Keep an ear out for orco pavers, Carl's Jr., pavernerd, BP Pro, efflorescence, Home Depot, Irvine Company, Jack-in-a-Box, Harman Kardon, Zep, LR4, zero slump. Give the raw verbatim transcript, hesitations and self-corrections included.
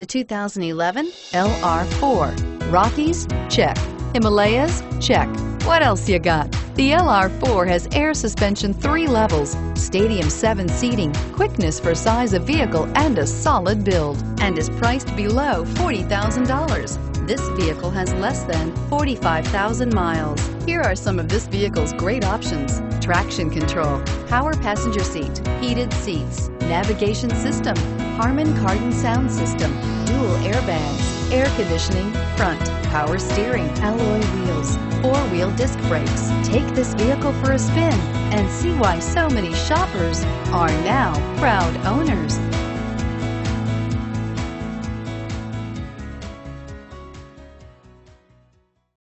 The two thousand eleven L R four. Rockies? Check. Himalayas? Check. What else you got? The L R four has air suspension three levels, stadium seven seating, quickness for size of vehicle, and a solid build, and is priced below forty thousand dollars. This vehicle has less than forty-five thousand miles. Here are some of this vehicle's great options: traction control, power passenger seat, heated seats, navigation system, Harman Kardon sound system, dual airbags, air conditioning, front, power steering, alloy wheels, four-wheel disc brakes. Take this vehicle for a spin and see why so many shoppers are now proud owners.